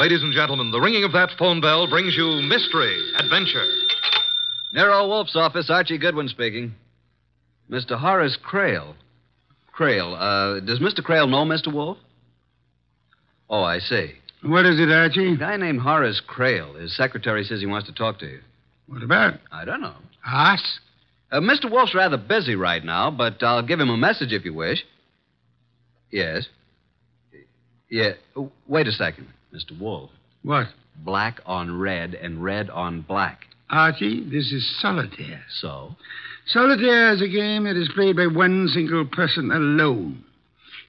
Ladies and gentlemen, the ringing of that phone bell brings you Mystery Adventure. Nero Wolfe's office, Archie Goodwin speaking. Mr. Horace Crail. Does Mr. Crail know Mr. Wolfe? Oh, I see. What is it, Archie? A guy named Horace Crail. His secretary says he wants to talk to you. What about? I don't know. Hoss? Mr. Wolfe's rather busy right now, but I'll give him a message if you wish. Yes. Yeah. Oh, wait a second, Mr. Wolfe. What? Black on red and red on black. Archie, this is solitaire. So? Solitaire is a game that is played by one single person alone.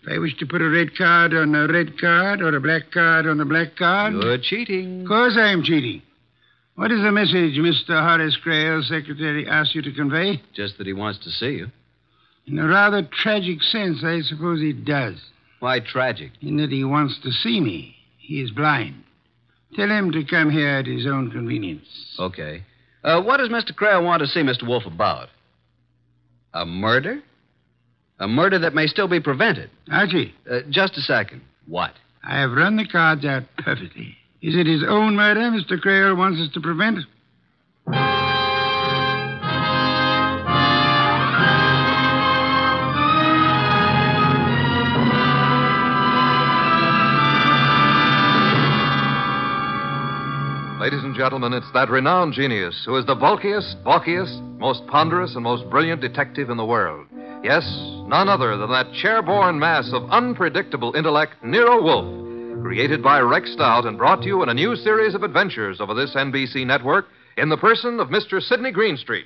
If I wish to put a red card on a red card or a black card on a black card... You're cheating. Of course I am cheating. What is the message Mr. Horace Crail, secretary, asked you to convey? Just that he wants to see you. In a rather tragic sense, I suppose he does. Why tragic? In that he wants to see me. He is blind. Tell him to come here at his own convenience. Okay. What does Mr. Crail want to see Mr. Wolfe about? A murder? A murder that may still be prevented. Archie. Just a second. What? I have run the cards out perfectly. Is it his own murder Mr. Crail wants us to prevent? Ladies and gentlemen, it's that renowned genius who is the bulkiest, balkiest, most ponderous, and most brilliant detective in the world. Yes, none other than that chair-born mass of unpredictable intellect, Nero Wolfe, created by Rex Stout and brought to you in a new series of adventures over this NBC network in the person of Mr. Sidney Greenstreet.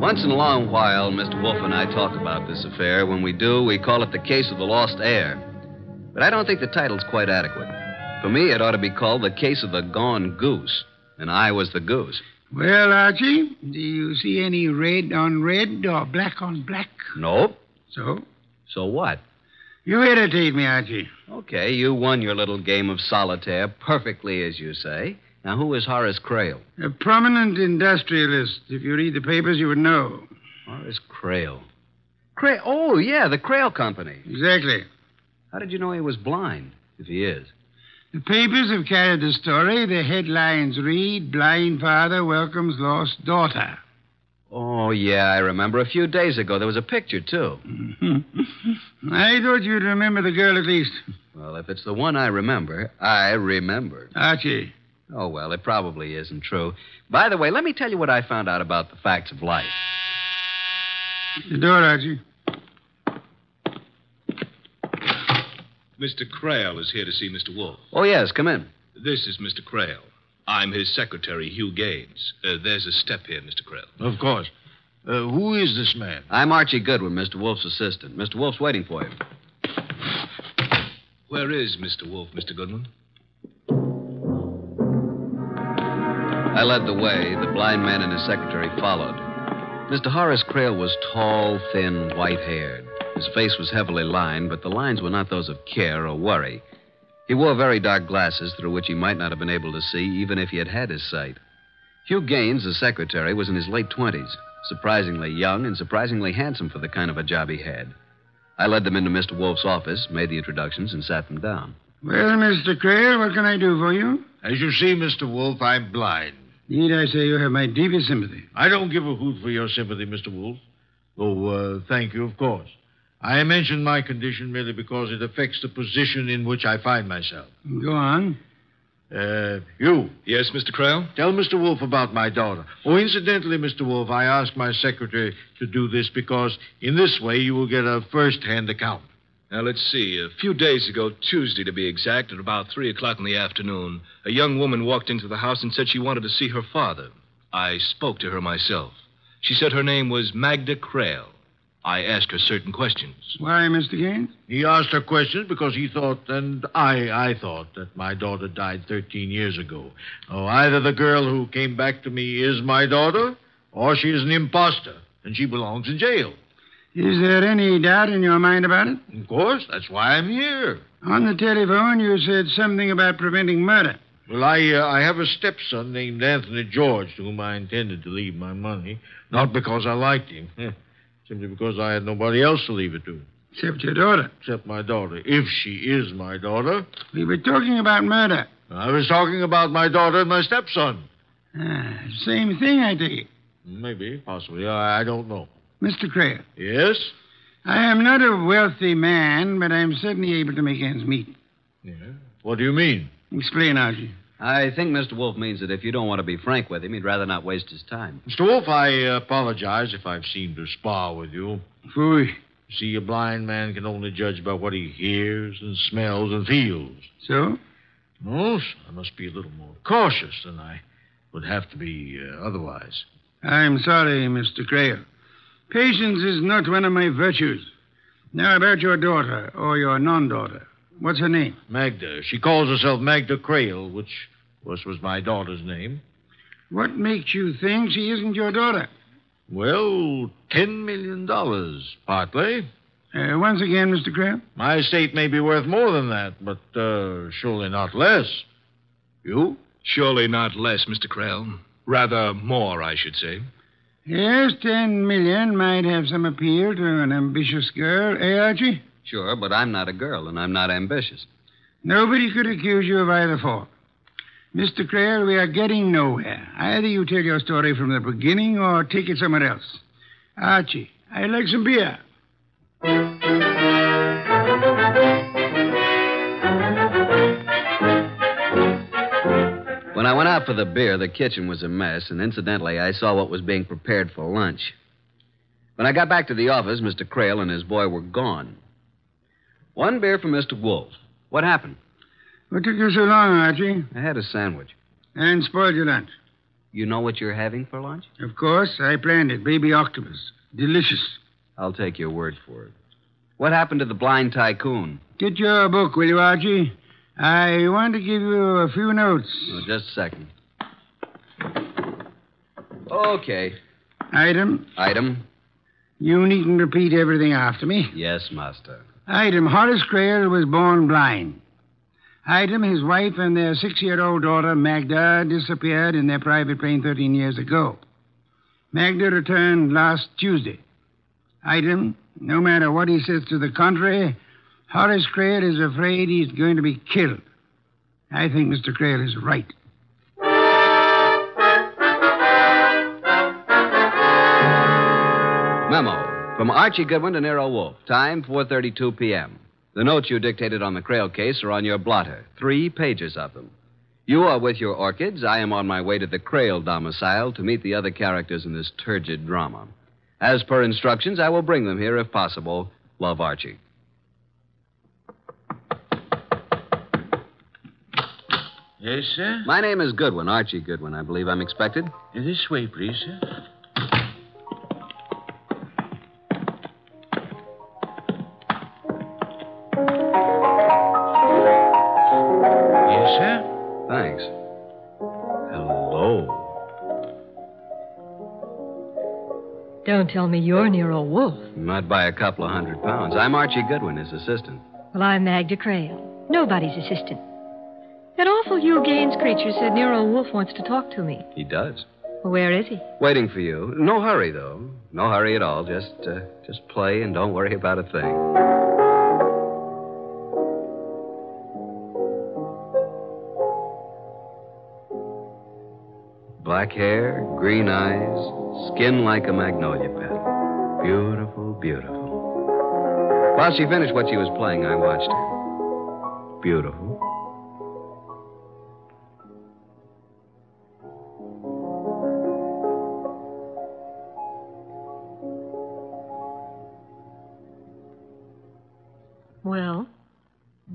Once in a long while, Mr. Wolfe and I talk about this affair. When we do, we call it The Case of the Lost Heir. But I don't think the title's quite adequate. For me, it ought to be called The Case of the Gone Goose, and I was the goose. Well, Archie, do you see any red on red or black on black? Nope. So? So what? You irritate me, Archie. Okay, you won your little game of solitaire perfectly, as you say. Now, who is Horace Crail? A prominent industrialist. If you read the papers, you would know. Horace Crail. Crail? Oh, yeah, the Crail Company. Exactly. How did you know he was blind, if he is? The papers have carried the story. The headlines read, Blind Father Welcomes Lost Daughter. Oh, yeah, I remember. A few days ago, there was a picture, too. I thought you'd remember the girl, at least. Well, if it's the one I remember, I remember. Archie... Oh, well, it probably isn't true. By the way, let me tell you what I found out about the facts of life. The door, Archie. Mr. Crail is here to see Mr. Wolfe. Oh, yes, come in. This is Mr. Crail. I'm his secretary, Hugh Gaines. There's a step here, Mr. Crail. Of course. Who is this man? I'm Archie Goodwin, Mr. Wolfe's assistant. Mr. Wolfe's waiting for you. Where is Mr. Wolfe, Mr. Goodwin? I led the way. The blind man and his secretary followed. Mr. Horace Crail was tall, thin, white-haired. His face was heavily lined, but the lines were not those of care or worry. He wore very dark glasses through which he might not have been able to see even if he had had his sight. Hugh Gaines, the secretary, was in his late 20s, surprisingly young and surprisingly handsome for the kind of a job he had. I led them into Mr. Wolfe's office, made the introductions, and sat them down. Well, Mr. Crail, what can I do for you? As you see, Mr. Wolfe, I'm blind. Need I say you have my deepest sympathy? I don't give a hoot for your sympathy, Mr. Wolfe. Though, thank you, of course. I mention my condition merely because it affects the position in which I find myself. Go on. You. Yes, Mr. Crail? Tell Mr. Wolfe about my daughter. Oh, incidentally, Mr. Wolfe, I asked my secretary to do this because in this way you will get a first-hand account. Now, let's see. A few days ago, Tuesday to be exact, at about 3 o'clock in the afternoon, a young woman walked into the house and said she wanted to see her father. I spoke to her myself. She said her name was Magda Crail. I asked her certain questions. Why, Mr. Gaines? He asked her questions because he thought, and I thought, that my daughter died 13 years ago. Now, either the girl who came back to me is my daughter, or she is an imposter, and she belongs in jail. Is there any doubt in your mind about it? Of course. That's why I'm here. On the telephone, you said something about preventing murder. Well, I have a stepson named Anthony George, to whom I intended to leave my money. Not because I liked him. Simply because I had nobody else to leave it to. Except your daughter. Except my daughter, if she is my daughter. We were talking about murder. I was talking about my daughter and my stepson. Same thing, I take it. Maybe, possibly. I don't know. Mr. Crail. Yes? I am not a wealthy man, but I am certainly able to make ends meet. Yeah? What do you mean? Explain, Archie. I think Mr. Wolfe means that if you don't want to be frank with him, he'd rather not waste his time. Mr. Wolfe, I apologize if I've seemed to spar with you. Phooey. See, a blind man can only judge by what he hears and smells and feels. So? No, I must be a little more cautious than I would have to be otherwise. I'm sorry, Mr. Crail. Patience is not one of my virtues. Now about your daughter, or your non-daughter. What's her name? Magda. She calls herself Magda Crail, which, of course, was my daughter's name. What makes you think she isn't your daughter? Well, $10 million, partly. Once again, Mr. Crail? My estate may be worth more than that, but surely not less. You? Surely not less, Mr. Crail. Rather more, I should say. Yes, $10 million might have some appeal to an ambitious girl, eh, Archie? Sure, but I'm not a girl, and I'm not ambitious. Nobody could accuse you of either fault. Mr. Crail, we are getting nowhere. Either you tell your story from the beginning or take it somewhere else. Archie, I'd like some beer. When I went out for the beer, the kitchen was a mess, and incidentally, I saw what was being prepared for lunch. When I got back to the office, Mr. Crail and his boy were gone. One beer for Mr. Wolfe. What happened? What took you so long, Archie? I had a sandwich. And spoiled your lunch. You know what you're having for lunch? Of course. I planned it. Baby octopus. Delicious. I'll take your word for it. What happened to the blind tycoon? Get your book, will you, Archie? I want to give you a few notes. Oh, just a second. Okay. Item. You needn't repeat everything after me. Yes, master. Item, Horace Crail was born blind. Item, his wife and their 6-year-old daughter, Magda, disappeared in their private plane 13 years ago. Magda returned last Tuesday. Item, no matter what he says to the contrary, Horace Crail is afraid he's going to be killed. I think Mr. Crail is right. Memo from Archie Goodwin to Nero Wolfe. Time, 4:32 p.m. The notes you dictated on the Crail case are on your blotter. 3 pages of them. You are with your orchids. I am on my way to the Crail domicile to meet the other characters in this turgid drama. As per instructions, I will bring them here if possible. Love, Archie. Yes, sir? My name is Goodwin, Archie Goodwin. I believe I'm expected. This way, please, sir. Yes, sir? Thanks. Hello. Don't tell me you're Nero Wolfe. Not by a couple of 100 pounds. I'm Archie Goodwin, his assistant. Well, I'm Magda Crail, nobody's assistant. That awful Hugh Gaines creature said Nero Wolfe wants to talk to me. He does. Well, where is he? Waiting for you. No hurry, though. No hurry at all. Just play and don't worry about a thing. Black hair, green eyes, skin like a magnolia petal. Beautiful, beautiful. While she finished what she was playing, I watched her. Beautiful.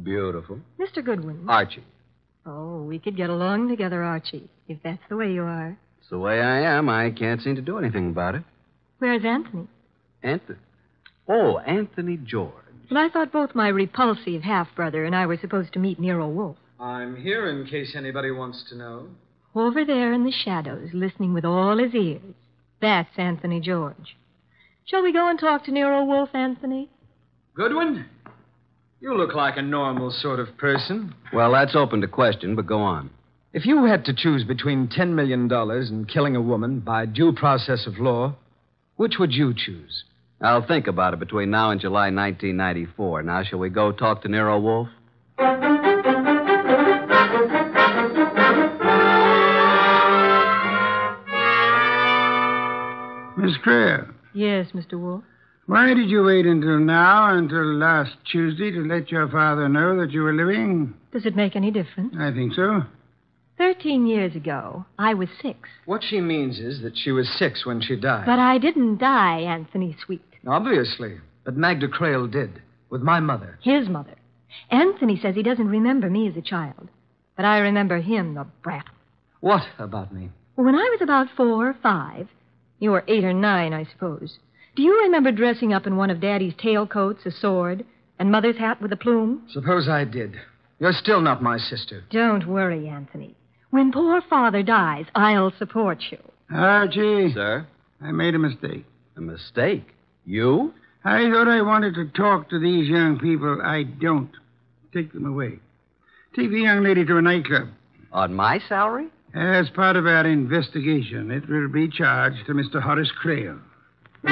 Beautiful. Mr. Goodwin. Archie. Oh, we could get along together, Archie, if that's the way you are. It's the way I am. I can't seem to do anything about it. Where's Anthony? Anthony? Oh, Anthony George. Well, I thought both my repulsive half-brother and I were supposed to meet Nero Wolfe. I'm here in case anybody wants to know. Over there in the shadows, listening with all his ears. That's Anthony George. Shall we go and talk to Nero Wolfe, Anthony? Goodwin? You look like a normal sort of person. Well, that's open to question, but go on. If you had to choose between $10 million and killing a woman by due process of law, which would you choose? I'll think about it between now and July 1994. Now, shall we go talk to Nero Wolfe? Miss Crail. Yes, Mr. Wolfe. Why did you wait until now, until last Tuesday, to let your father know that you were living? Does it make any difference? I think so. 13 years ago, I was 6. What she means is that she was 6 when she died. But I didn't die, Anthony Sweet. Obviously. But Magda Crail did, with my mother. His mother. Anthony says he doesn't remember me as a child. But I remember him, the brat. What about me? When I was about 4 or 5, you were 8 or 9, I suppose. Do you remember dressing up in one of Daddy's tailcoats, a sword, and Mother's hat with a plume? Suppose I did. You're still not my sister. Don't worry, Anthony. When poor Father dies, I'll support you. Archie. Sir? I made a mistake. A mistake? You? I thought I wanted to talk to these young people. I don't. Take them away. Take the young lady to a nightclub. On my salary? As part of our investigation, it will be charged to Mr. Horace Crail. It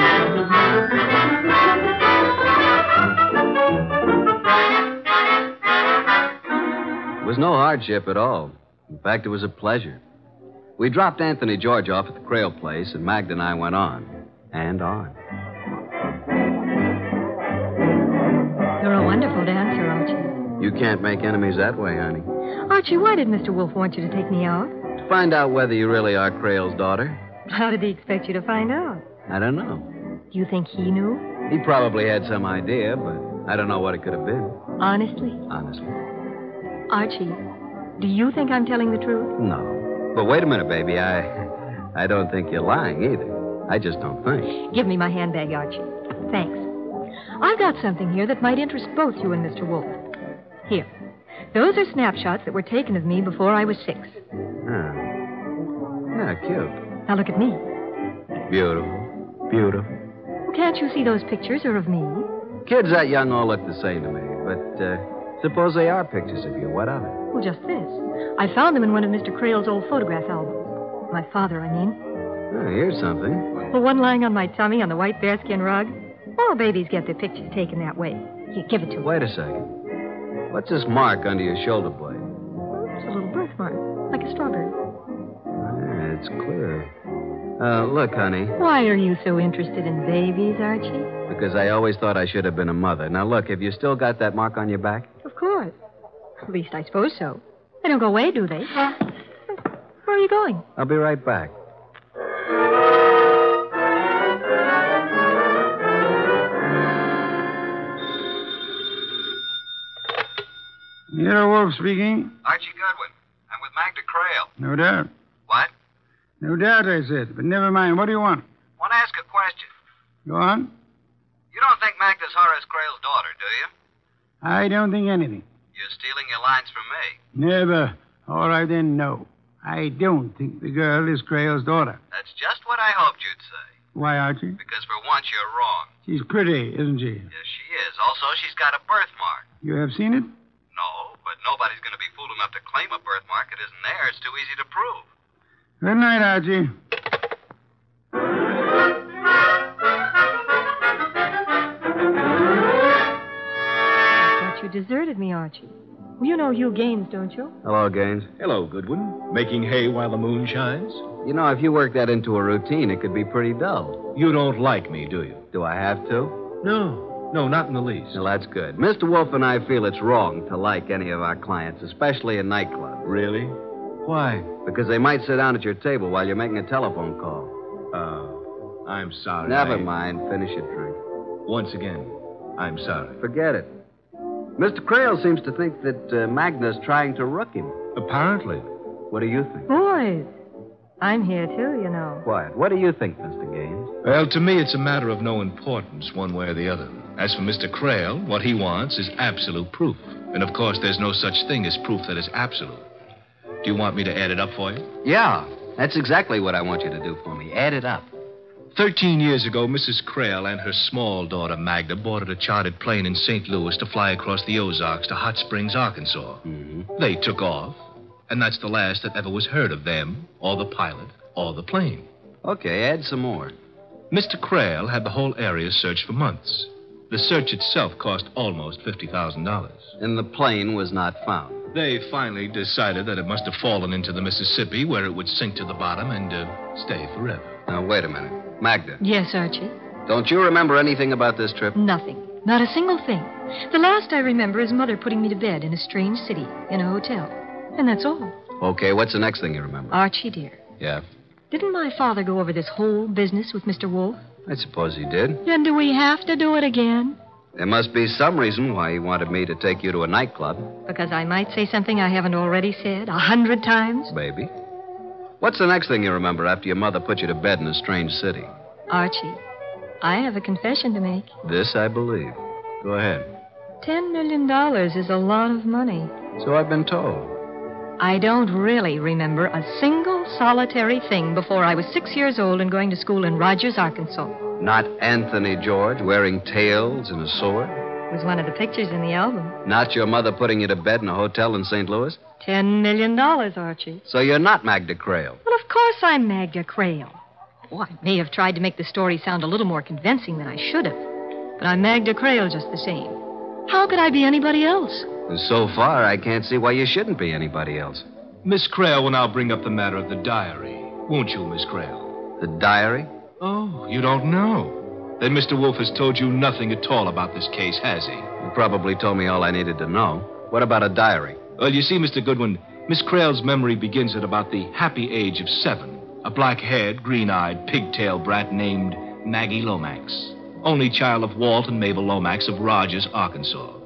was no hardship at all. In fact, it was a pleasure. We dropped Anthony George off at the Crail place, and Magda and I went on. And on. You're a wonderful dancer, Archie. You can't make enemies that way, honey. Archie, why did Mr. Wolfe want you to take me out? To find out whether you really are Crail's daughter. How did he expect you to find out? I don't know. Do you think he knew? He probably had some idea, but I don't know what it could have been. Honestly? Honestly. Archie... do you think I'm telling the truth? No. But wait a minute, baby. I don't think you're lying either. I just don't think. Give me my handbag, Archie. Thanks. I've got something here that might interest both you and Mr. Wolfe. Here. Those are snapshots that were taken of me before I was 6. Yeah, cute. Now look at me. Beautiful. Beautiful. Well, can't you see those pictures are of me? Kids that young all look the same to me. But suppose they are pictures of you. What of it? Well, just this. I found them in one of Mr. Crail's old photograph albums. My father, I mean. Oh, here's something. The one lying on my tummy on the white bearskin rug. All babies get their pictures taken that way. Here, give it to me. Wait a second. What's this mark under your shoulder blade? It's a little birthmark, like a strawberry. Yeah, it's clear. Look, honey. Why are you so interested in babies, Archie? Because I always thought I should have been a mother. Now, look, have you still got that mark on your back? Of course. At least I suppose so. They don't go away, do they? Where are you going? I'll be right back. Nero Wolfe speaking. Archie Goodwin. I'm with Magda Crail. No doubt. What? No doubt, I said. But never mind. What do you want? I want to ask a question. Go on. You don't think Magda's Horace Crail's daughter, do you? I don't think anything. You're stealing your lines from me. Never. All right, then, no. I don't think the girl is Crail's daughter. That's just what I hoped you'd say. Why, Archie? Because for once you're wrong. She's pretty, isn't she? Yes, she is. Also, she's got a birthmark. You have seen it? No, but nobody's going to be fooled enough to claim a birthmark that isn't there. It's too easy to prove. Good night, Archie. You deserted me, Archie. You know Hugh Gaines, don't you? Hello, Gaines. Hello, Goodwin. Making hay while the moon shines? You know, if you work that into a routine, it could be pretty dull. You don't like me, do you? Do I have to? No, not in the least. Well, that's good. Mr. Wolfe and I feel it's wrong to like any of our clients, especially a nightclub. Really? Why? Because they might sit down at your table while you're making a telephone call. I'm sorry. Never mind. Finish your drink. Once again, I'm sorry. Forget it. Mr. Crail seems to think that Magna's trying to rook him. Apparently. What do you think? Boys, I'm here too, you know. Quiet. What do you think, Mr. Gaines? Well, to me, it's a matter of no importance one way or the other. As for Mr. Crail, what he wants is absolute proof. And, of course, there's no such thing as proof that is absolute. Do you want me to add it up for you? Yeah. That's exactly what I want you to do for me. Add it up. 13 years ago, Mrs. Crail and her small daughter, Magda, boarded a chartered plane in St. Louis to fly across the Ozarks to Hot Springs, Arkansas. Mm-hmm. They took off. And that's the last that ever was heard of them, or the pilot, or the plane. Okay, add some more. Mr. Crail had the whole area searched for months. The search itself cost almost $50,000. And the plane was not found. They finally decided that it must have fallen into the Mississippi, where it would sink to the bottom and stay forever. Now, wait a minute. Magda. Yes, Archie? Don't you remember anything about this trip? Nothing. Not a single thing. The last I remember is Mother putting me to bed in a strange city, in a hotel. And that's all. Okay, what's the next thing you remember? Archie, dear. Yeah? Didn't my father go over this whole business with Mr. Wolfe? I suppose he did. Then do we have to do it again? There must be some reason why he wanted me to take you to a nightclub. Because I might say something I haven't already said 100 times? Maybe. What's the next thing you remember after your mother put you to bed in a strange city? Archie, I have a confession to make. This I believe. Go ahead. $10 million is a lot of money. So I've been told. I don't really remember a single solitary thing before I was 6 years old and going to school in Rogers, Arkansas. Not Anthony George wearing tails and a sword? It was one of the pictures in the album. Not your mother putting you to bed in a hotel in St. Louis? $10 million, Archie. So you're not Magda Crail? Well, of course I'm Magda Crail. Oh, I may have tried to make the story sound a little more convincing than I should have. But I'm Magda Crail just the same. How could I be anybody else? So far, I can't see why you shouldn't be anybody else. Miss Crail will now bring up the matter of the diary, won't you, Miss Crail? The diary? Oh, you don't know? Then Mr. Wolfe has told you nothing at all about this case, has he? He probably told me all I needed to know. What about a diary? Well, you see, Mr. Goodwin, Miss Crail's memory begins at about the happy age of 7. A black-haired, green-eyed, pigtail brat named Maggie Lomax. Only child of Walt and Mabel Lomax of Rogers, Arkansas.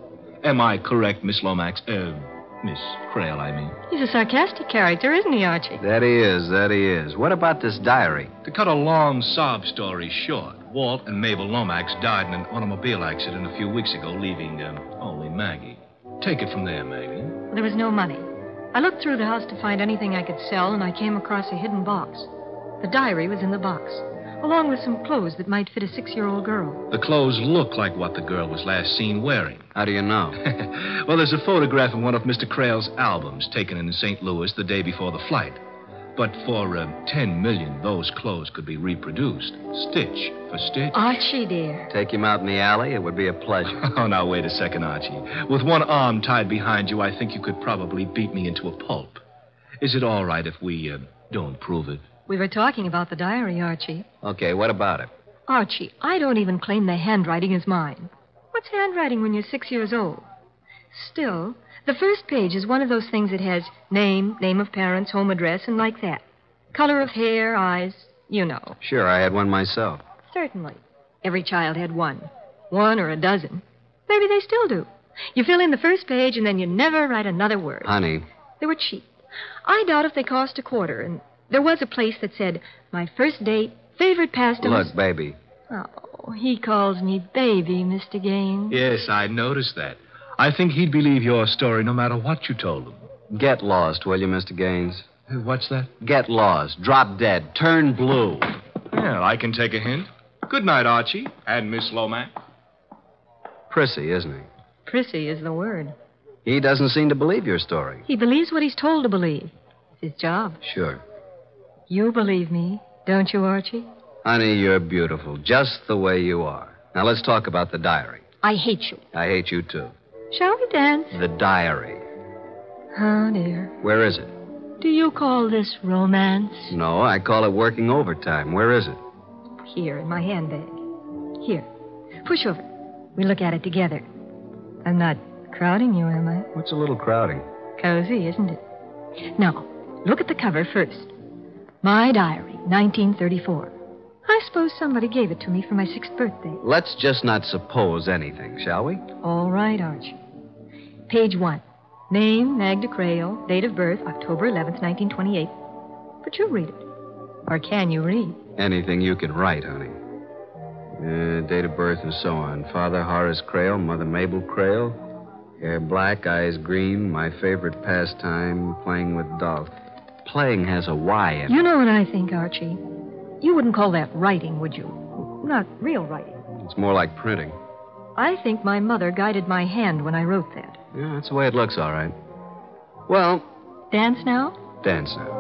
Am I correct, Miss Lomax? Miss Crail, I mean. He's a sarcastic character, isn't he, Archie? That he is. What about this diary? To cut a long sob story short, Walt and Mabel Lomax died in an automobile accident a few weeks ago, leaving only Maggie. Take it from there, Maggie. There was no money. I looked through the house to find anything I could sell, and I came across a hidden box. The diary was in the box, along with some clothes that might fit a 6-year-old girl. The clothes look like what the girl was last seen wearing. How do you know? Well, there's a photograph in one of Mr. Crail's albums taken in St. Louis the day before the flight. But for $10 million, those clothes could be reproduced, stitch for stitch. Archie, dear. Take him out in the alley? It would be a pleasure. Oh, now, wait a second, Archie. With one arm tied behind you, I think you could probably beat me into a pulp. Is it all right if we don't prove it? We were talking about the diary, Archie. Okay, what about it? Archie, I don't even claim the handwriting is mine. What's handwriting when you're 6 years old? Still, the first page is one of those things that has name of parents, home address, and like that. Color of hair, eyes, you know. Sure, I had one myself. Certainly. Every child had one. One or a dozen. Maybe they still do. You fill in the first page, and then you never write another word. Honey. They were cheap. I doubt if they cost $25, and... there was a place that said, my first date, favorite pastime. Look, baby. Oh, he calls me baby, Mr. Gaines. Yes, I noticed that. I think he'd believe your story no matter what you told him. Get lost, will you, Mr. Gaines? What's that? Get lost, drop dead, turn blue. Well, I can take a hint. Good night, Archie and Miss Lomax. Prissy, isn't he? Prissy is the word. He doesn't seem to believe your story. He believes what he's told to believe. It's his job. Sure. You believe me, don't you, Archie? Honey, you're beautiful, just the way you are. Now, let's talk about the diary. I hate you. I hate you, too. Shall we dance? The diary. Oh, dear. Where is it? Do you call this romance? No, I call it working overtime. Where is it? Here, in my handbag. Here. Push over. We look at it together. I'm not crowding you, am I? What's a little crowding? Cozy, isn't it? Now, look at the cover first. My diary, 1934. I suppose somebody gave it to me for my 6th birthday. Let's just not suppose anything, shall we? All right, Archie. Page 1. Name, Magda Crail. Date of birth, October 11th, 1928. But you read it. Or can you read? Anything you can write, honey. Date of birth and so on. Father, Horace Crail. Mother, Mabel Crail. Hair black, eyes green. My favorite pastime, playing with dolls. Playing has a Y in it. You know what I think, Archie. You wouldn't call that writing, would you? Not real writing. It's more like printing. I think my mother guided my hand when I wrote that. Yeah, that's the way it looks, all right. Well... Dance now? Dance now.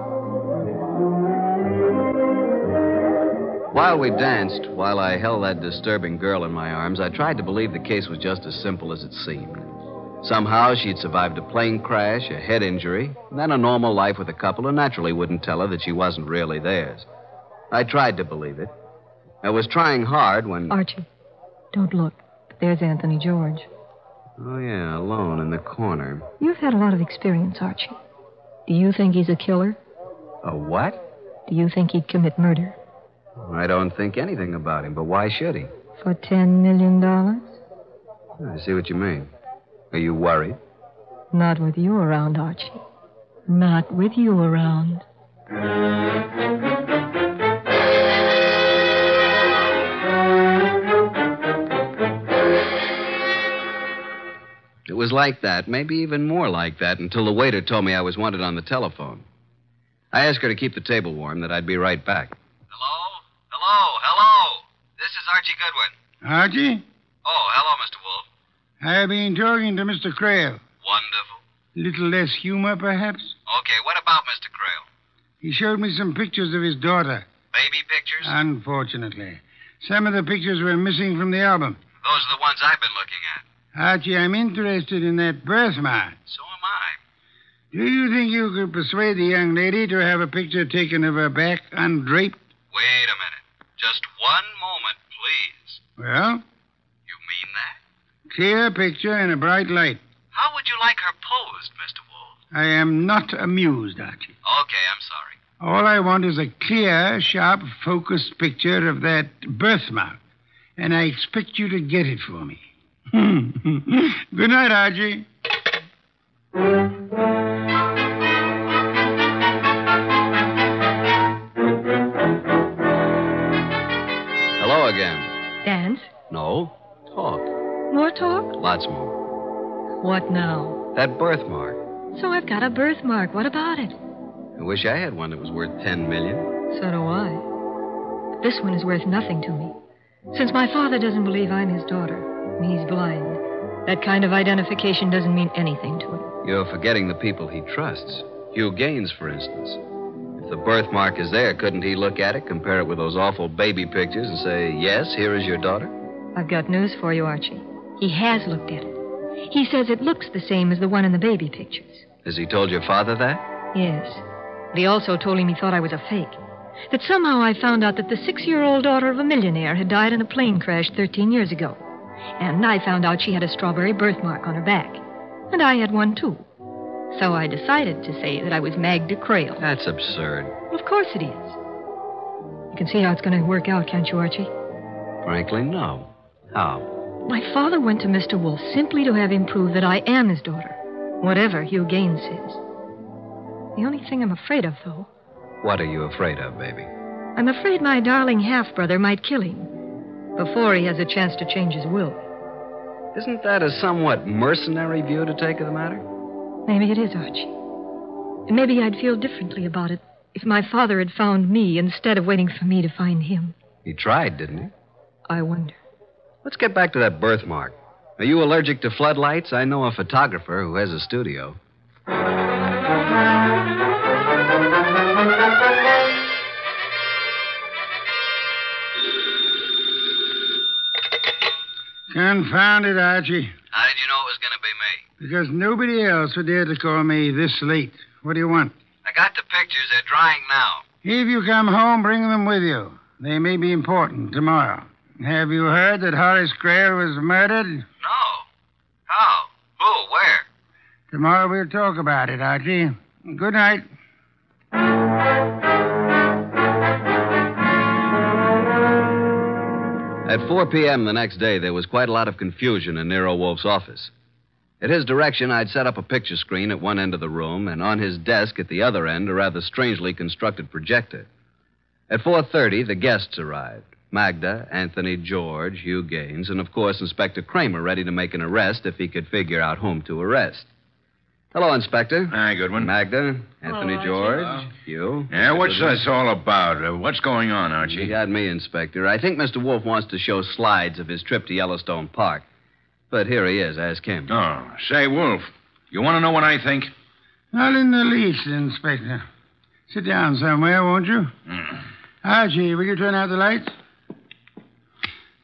While we danced, while I held that disturbing girl in my arms, I tried to believe the case was just as simple as it seemed. Somehow she'd survived a plane crash, a head injury, and then a normal life with a couple who naturally wouldn't tell her that she wasn't really theirs. I tried to believe it. I was trying hard when... Archie, don't look. There's Anthony George. Oh, yeah, alone in the corner. You've had a lot of experience, Archie. Do you think he's a killer? A what? Do you think he'd commit murder? I don't think anything about him, but why should he? For $10 million? I see what you mean. Are you worried? Not with you around, Archie. Not with you around. It was like that, maybe even more like that, until the waiter told me I was wanted on the telephone. I asked her to keep the table warm, that I'd be right back. Hello? Hello? Hello? This is Archie Goodwin. Archie? Oh, hello, Mr. Wolfe. I've been talking to Mr. Crail. Wonderful. A little less humor, perhaps? Okay, what about Mr. Crail? He showed me some pictures of his daughter. Baby pictures? Unfortunately. Some of the pictures were missing from the album. Those are the ones I've been looking at. Archie, I'm interested in that birthmark. So am I. Do you think you could persuade the young lady to have a picture taken of her back undraped? Wait a minute. Just one moment, please. Well? You mean that? Clear picture in a bright light. How would you like her posed, Mr. Wolfe? I am not amused, Archie. Okay, I'm sorry. All I want is a clear, sharp, focused picture of that birthmark. And I expect you to get it for me. Good night, Archie. Hello again. Dance? No, talk. More talk? Lots more. What now? That birthmark. So I've got a birthmark. What about it? I wish I had one that was worth $10 million. So do I. But this one is worth nothing to me. Since my father doesn't believe I'm his daughter... he's blind. That kind of identification doesn't mean anything to him. You're forgetting the people he trusts. Hugh Gaines, for instance. If the birthmark is there, couldn't he look at it, compare it with those awful baby pictures, and say, yes, here is your daughter? I've got news for you, Archie. He has looked at it. He says it looks the same as the one in the baby pictures. Has he told your father that? Yes. But he also told him he thought I was a fake. That somehow I found out that the 6-year-old daughter of a millionaire had died in a plane crash 13 years ago. And I found out she had a strawberry birthmark on her back. And I had one, too. So I decided to say that I was Magda Crail. That's absurd. Well, of course it is. You can see how it's going to work out, can't you, Archie? Frankly, no. How? My father went to Mr. Wolfe simply to have him prove that I am his daughter, whatever Hugh Gaines says. The only thing I'm afraid of, though... What are you afraid of, baby? I'm afraid my darling half-brother might kill him. Before he has a chance to change his will. Isn't that a somewhat mercenary view to take of the matter? Maybe it is, Archie. And maybe I'd feel differently about it if my father had found me instead of waiting for me to find him. He tried, didn't he? I wonder. Let's get back to that birthmark. Are you allergic to floodlights? I know a photographer who has a studio. Confound it, Archie. How did you know it was going to be me? Because nobody else would dare to call me this late. What do you want? I got the pictures. They're drying now. If you come home, bring them with you. They may be important tomorrow. Have you heard that Horace Crail was murdered? No. How? Who? Where? Tomorrow we'll talk about it, Archie. Good night. At 4 p.m. the next day, there was quite a lot of confusion in Nero Wolfe's office. At his direction, I'd set up a picture screen at one end of the room, and on his desk at the other end, a rather strangely constructed projector. At 4:30, the guests arrived. Magda, Anthony George, Hugh Gaines, and, of course, Inspector Kramer, ready to make an arrest if he could figure out whom to arrest. Hello, Inspector. Hi, Goodwin. Magda, Anthony George, you. Yeah, what's this all about? What's going on, Archie? You got me, Inspector. I think Mr. Wolfe wants to show slides of his trip to Yellowstone Park. But here he is. Ask him. Oh, say, Wolfe, you want to know what I think? Not in the least, Inspector. Sit down somewhere, won't you? Archie, will you turn out the lights?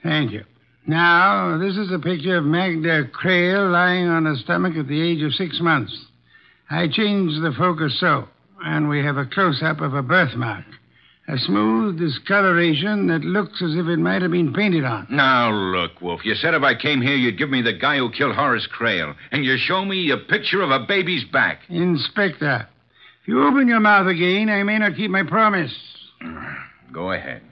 Thank you. Now, this is a picture of Magda Crail lying on her stomach at the age of 6 months. I changed the focus so, and we have a close-up of a birthmark. A smooth discoloration that looks as if it might have been painted on. Now, look, Wolf, you said if I came here, you'd give me the guy who killed Horace Crail, and you show me a picture of a baby's back. Inspector, if you open your mouth again, I may not keep my promise. Go ahead.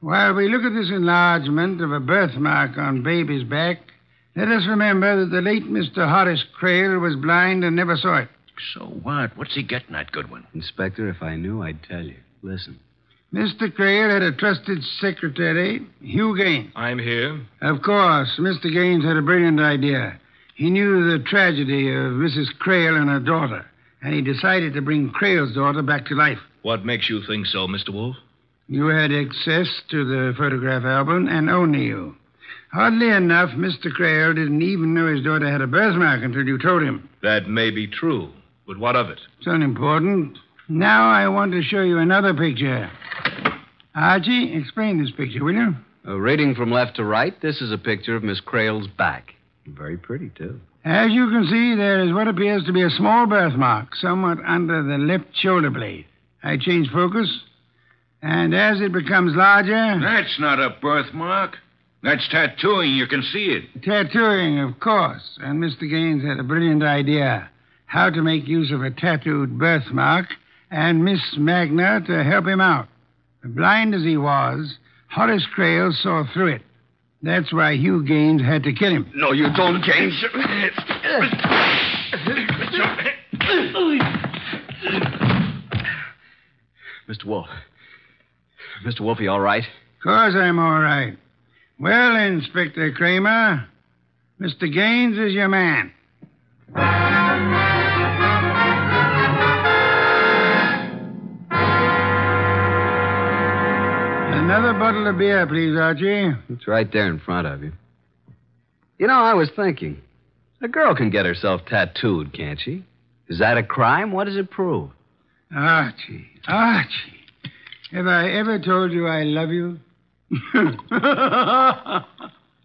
While we look at this enlargement of a birthmark on baby's back, let us remember that the late Mr. Horace Crail was blind and never saw it. So what? What's he getting at, Goodwin? Inspector, if I knew, I'd tell you. Listen. Mr. Crail had a trusted secretary, Hugh Gaines. I'm here. Of course, Mr. Gaines had a brilliant idea. He knew the tragedy of Mrs. Crail and her daughter, and he decided to bring Crail's daughter back to life. What makes you think so, Mr. Wolfe? You had access to the photograph album and only you. Oddly enough, Mr. Crail didn't even know his daughter had a birthmark until you told him. That may be true, but what of it? It's unimportant. Now I want to show you another picture. Archie, explain this picture, will you? Reading from left to right, this is a picture of Miss Crail's back. Very pretty, too. As you can see, there is what appears to be a small birthmark, somewhat under the left shoulder blade. I change focus. And as it becomes larger... That's not a birthmark. That's tattooing. You can see it. Tattooing, of course. And Mr. Gaines had a brilliant idea. How to make use of a tattooed birthmark and Miss Magna to help him out. Blind as he was, Horace Crail saw through it. That's why Hugh Gaines had to kill him. No, you don't, Gaines. Mr. Wolfe... Mr. Wolfe, you all right? Of course I'm all right. Well, Inspector Kramer, Mr. Gaines is your man. Another bottle of beer, please, Archie. It's right there in front of you. You know, I was thinking, a girl can get herself tattooed, can't she? Is that a crime? What does it prove? Archie. Have I ever told you I love you?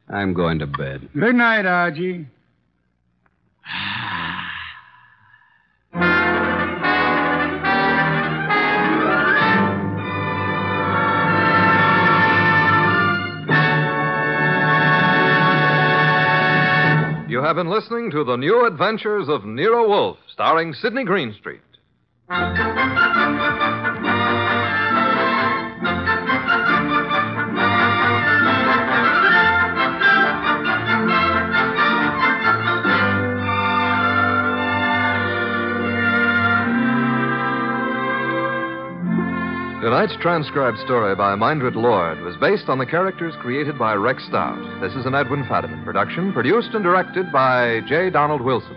I'm going to bed. Good night, Archie. You have been listening to The New Adventures of Nero Wolfe, starring Sidney Greenstreet. Tonight's transcribed story by Mindred Lloyd was based on the characters created by Rex Stout. This is an Edwin Fadiman production, produced and directed by J. Donald Wilson.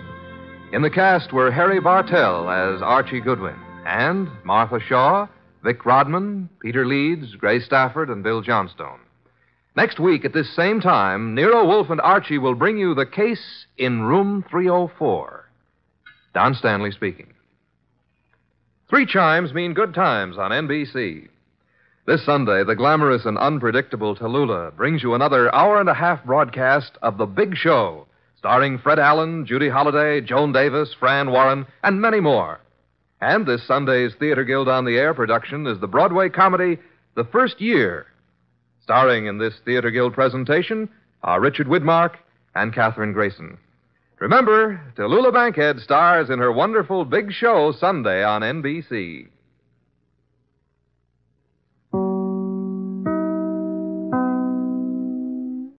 In the cast were Harry Bartell as Archie Goodwin, and Martha Shaw, Vic Rodman, Peter Leeds, Gray Stafford, and Bill Johnstone. Next week at this same time, Nero Wolfe and Archie will bring you The Case in Room 304. Don Stanley speaking. 3 chimes mean good times on NBC. This Sunday, the glamorous and unpredictable Tallulah brings you another hour-and-a-half broadcast of The Big Show, starring Fred Allen, Judy Holliday, Joan Davis, Fran Warren, and many more. And this Sunday's Theater Guild on the Air production is the Broadway comedy The First Year. Starring in this Theater Guild presentation are Richard Widmark and Katherine Grayson. Remember, Tallulah Bankhead stars in her wonderful Big Show Sunday on NBC.